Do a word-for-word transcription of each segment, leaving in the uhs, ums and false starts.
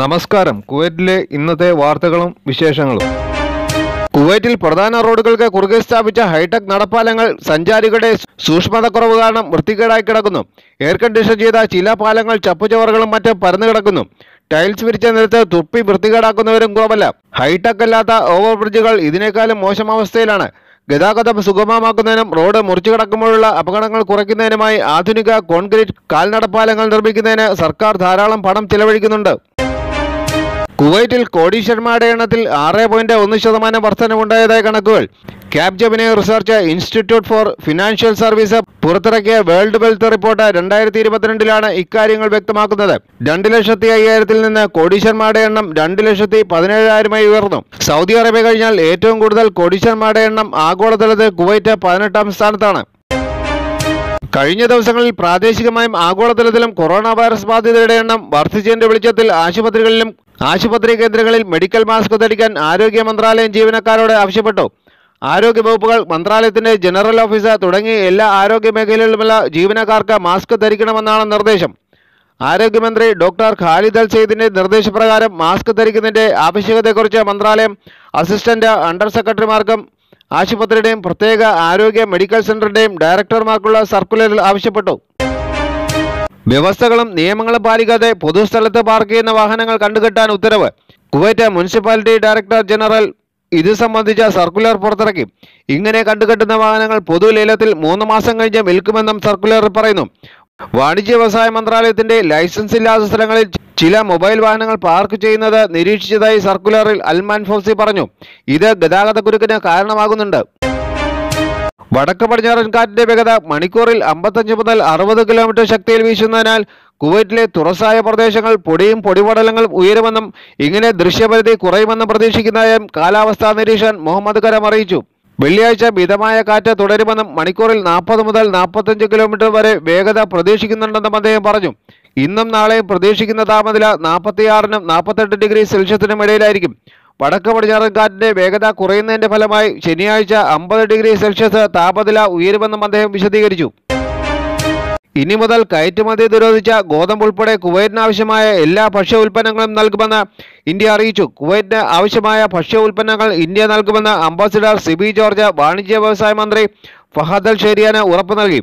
നമസ്കാരം. കുവൈറ്റിലെ ഇന്നത്തെ വാർത്തകളും വിശേഷങ്ങളും. കുവൈറ്റിൽ പ്രധാന റോഡുകൾക്ക് കുറുകെ സ്ഥാപിച്ച ഹൈടെക് നടപ്പാലങ്ങൾ സഞ്ചാരികളുടെ സൂക്ഷ്മതക്കുറവ് കാരണം വൃത്തികേടായി കിടക്കുന്നു. എയർ കണ്ടീഷൻ ചെയ്ത ചില പാലങ്ങൾ ചപ്പുചവറുകളും മറ്റും പരന്നു കിടക്കുന്നു. ടൈൽസ് വിരിച്ച നിരത്ത് തുപ്പി വൃത്തികേടാക്കുന്നവരും കുറവല്ല. ഹൈടെക് അല്ലാത്ത ഓവർ ബ്രിഡ്ജുകൾ ഇതിനേക്കാളും മോശം അവസ്ഥയിലാണ്. ഗതാഗതം സുഗമമാക്കുന്നതിനും റോഡ് മുറിച്ചു കടക്കുമ്പോഴുള്ള അപകടങ്ങൾ കുറയ്ക്കുന്നതിനുമായി ആധുനിക കോൺക്രീറ്റ് കാൽനടപ്പാലങ്ങൾ നിർമ്മിക്കുന്നതിന് സർക്കാർ ധാരാളം പണം ചെലവഴിക്കുന്നുണ്ട്. കുവൈറ്റിൽ കോടീശ്വരന്മാരുടെ എണ്ണത്തിൽ ആറ് പോയിന്റ് ഒന്ന് ശതമാനം വർധനമുണ്ടായതായ കണക്കുകൾ Capgemini research institute for financial service പുറത്തിറക്കിയ വേൾഡ് വെൽത്ത് റിപ്പോർട്ട് രണ്ടായിരത്തി ഇരുപത്തിരണ്ടിലാണ് ഇക്കാര്യങ്ങൾ വ്യക്തമാക്കുന്നത്. രണ്ട് ലക്ഷത്തി അയ്യായിരത്തിൽ നിന്ന് കോടീശ്വരന്മാരുടെ എണ്ണം രണ്ട് ലക്ഷത്തി പതിനേഴായിരമായി ഉയർന്നു. സൗദി അറേബ്യ കഴിഞ്ഞാൽ ഏറ്റവും കൂടുതൽ കോടീശ്വരന്മാരുടെ എണ്ണം ആഗോളതലത്തിൽ കുവൈറ്റ് പതിനെട്ടാം സ്ഥാനത്താണ്. കഴിഞ്ഞ ദിവസങ്ങളിൽ പ്രാദേശികമായും ആഗോളതലത്തിലും കൊറോണ വൈറസ് ബാധിതരുടെ എണ്ണം വർദ്ധിച്ചതിന്റെ വെളിച്ചത്തിൽ ആശുപത്രികളിലും ആശുപത്രി കേന്ദ്രങ്ങളിൽ മെഡിക്കൽ മാസ്ക് ധരിക്കാൻ ആരോഗ്യ മന്ത്രാലയം ജീവനക്കാരോട് ആവശ്യപ്പെട്ടു. ആരോഗ്യ വകുപ്പുകൾ, മന്ത്രാലയത്തിന്റെ ജനറൽ ഓഫീസർ തുടങ്ങി എല്ലാ ആരോഗ്യ മേഖലയിലുമുള്ള ജീവനക്കാർക്ക് മാസ്ക് ധരിക്കണമെന്നാണ് നിർദ്ദേശം. ആരോഗ്യമന്ത്രി ഡോക്ടർ ഖാലിദ് അൽ സെയ്ദിന്റെ നിർദ്ദേശപ്രകാരം മാസ്ക് ധരിക്കുന്നതിന്റെ ആവശ്യകതയെക്കുറിച്ച് മന്ത്രാലയം അസിസ്റ്റന്റ് അണ്ടർ സെക്രട്ടറിമാർക്കും ആശുപത്രിയുടെയും പ്രത്യേക ആരോഗ്യ മെഡിക്കൽ സെന്ററിന്റെയും ഡയറക്ടർമാർക്കുള്ള സർക്കുലറിൽ ആവശ്യപ്പെട്ടു. വ്യവസ്ഥകളും നിയമങ്ങളും പാലിക്കാതെ പൊതുസ്ഥലത്ത് പാർക്ക് ചെയ്യുന്ന വാഹനങ്ങൾ കണ്ടുകെട്ടാൻ ഉത്തരവ്. കുവൈറ്റ് മുനിസിപ്പാലിറ്റി ഡയറക്ടർ ജനറൽ ഇത് സംബന്ധിച്ച സർക്കുലർ പുറത്തിറക്കി. ഇങ്ങനെ കണ്ടുകെട്ടുന്ന വാഹനങ്ങൾ പൊതു ലേലത്തിൽ മൂന്ന് മാസം കഴിഞ്ഞ് വിൽക്കുമെന്നും സർക്കുലറിൽ പറയുന്നു. വാണിജ്യ വ്യവസായ മന്ത്രാലയത്തിന്റെ ലൈസൻസ് ഇല്ലാത്ത സ്ഥലങ്ങളിൽ ചില മൊബൈൽ വാഹനങ്ങൾ പാർക്ക് ചെയ്യുന്നത് നിരീക്ഷിച്ചതായി സർക്കുലറിൽ അൽമാൻ ഫൗസി പറഞ്ഞു. ഇത് ഗതാഗതക്കുരുക്കിന് കാരണമാകുന്നുണ്ട്. വടക്ക് പടിഞ്ഞാറൻ കാറ്റിന്റെ വേഗത മണിക്കൂറിൽ അമ്പത്തഞ്ച് മുതൽ അറുപത് കിലോമീറ്റർ ശക്തിയിൽ വീശുന്നതിനാൽ കുവൈറ്റിലെ തുറസായ പ്രദേശങ്ങൾ പൊടിയും പൊടിപടലങ്ങളും ഉയരുമെന്നും ഇങ്ങനെ ദൃശ്യപരിധി കുറയുമെന്നും പ്രതീക്ഷിക്കുന്നതായും കാലാവസ്ഥാ നിരീക്ഷകൻ മുഹമ്മദ് കരം അറിയിച്ചു. വെള്ളിയാഴ്ച മിതമായ കാറ്റ് തുടരുമെന്നും മണിക്കൂറിൽ നാൽപ്പത് മുതൽ നാൽപ്പത്തഞ്ച് കിലോമീറ്റർ വരെ വേഗത പ്രതീക്ഷിക്കുന്നുണ്ടെന്നും അദ്ദേഹം പറഞ്ഞു. ഇന്നും നാളെയും പ്രതീക്ഷിക്കുന്ന താപനില നാൽപ്പത്തിയാറിനും നാൽപ്പത്തെട്ട് ഡിഗ്രി സെൽഷ്യസിനും ഇടയിലായിരിക്കും. വടക്ക് പടിഞ്ഞാറൻ കാറ്റിന്റെ വേഗത കുറയുന്നതിന്റെ ഫലമായി ശനിയാഴ്ച അമ്പത് ഡിഗ്രി സെൽഷ്യസ് താപനില ഉയരുമെന്നും അദ്ദേഹം വിശദീകരിച്ചു. ഇനി മുതൽ കയറ്റുമതി നിരോധിച്ച ഗോതമ്പ് ഉൾപ്പെടെ കുവൈറ്റിന് ആവശ്യമായ എല്ലാ ഭക്ഷ്യ ഉൽപ്പന്നങ്ങളും നൽകുമെന്ന് ഇന്ത്യ അറിയിച്ചു. കുവൈറ്റിന് ആവശ്യമായ ഭക്ഷ്യ ഉൽപ്പന്നങ്ങൾ ഇന്ത്യ നൽകുമെന്ന് അംബാസിഡർ സിബി ജോർജ് വാണിജ്യ വ്യവസായ മന്ത്രി ഫഹദ് അൽ ഷെരിയാന് ഉറപ്പ് നൽകി.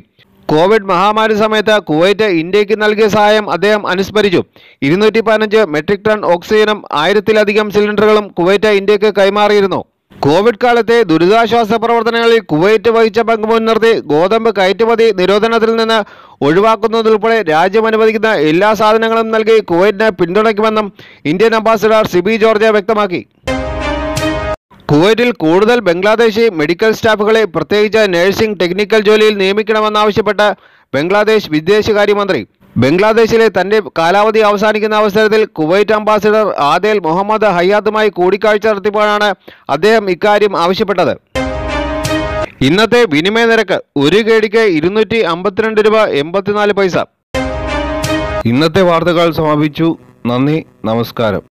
കോവിഡ് മഹാമാരി സമയത്ത് കുവൈറ്റ് ഇന്ത്യക്ക് നൽകിയ സഹായം അദ്ദേഹം അനുസ്മരിച്ചു. ഇരുന്നൂറ്റി പതിനഞ്ച് മെട്രിക് ടൺ ഓക്സിജനും ആയിരത്തിലധികം സിലിണ്ടറുകളും കുവൈറ്റ് ഇന്ത്യക്ക് കൈമാറിയിരുന്നു. കോവിഡ് കാലത്തെ ദുരിതാശ്വാസ പ്രവർത്തനങ്ങളിൽ കുവൈറ്റ് വഹിച്ച പങ്ക് മുൻനിർത്തി ഗോതമ്പ് കയറ്റുമതി നിരോധനത്തിൽ നിന്ന് ഒഴിവാക്കുന്നതുൾപ്പെടെ രാജ്യം അനുവദിക്കുന്ന എല്ലാ സാധനങ്ങളും നൽകി കുവൈറ്റിനെ പിന്തുണയ്ക്കുമെന്നും ഇന്ത്യൻ അംബാസിഡർ സിബി ജോർജ് വ്യക്തമാക്കി. കുവൈറ്റിൽ കൂടുതൽ ബംഗ്ലാദേശി മെഡിക്കൽ സ്റ്റാഫുകളെ പ്രത്യേകിച്ച് നഴ്സിംഗ് ടെക്നിക്കൽ ജോലിയിൽ നിയമിക്കണമെന്നാവശ്യപ്പെട്ട ബംഗ്ലാദേശ് വിദേശകാര്യമന്ത്രി ബംഗ്ലാദേശിലെ തന്റെ കാലാവധി അവസാനിക്കുന്ന അവസരത്തിൽ കുവൈറ്റ് അംബാസിഡർ ആദേൽ മുഹമ്മദ് ഹയ്യാദുമായി കൂടിക്കാഴ്ച നടത്തിയപ്പോഴാണ് അദ്ദേഹം ഇക്കാര്യം ആവശ്യപ്പെട്ടത്. ഇന്നത്തെ വിനിമയ നിരക്ക് ഒരു കേടിക്ക് ഇരുന്നൂറ്റി അമ്പത്തിരണ്ട് രൂപ എൺപത്തിനാല് പൈസ. ഇന്നത്തെ വാർത്തകൾ സമാപിച്ചു. നന്ദി, നമസ്കാരം.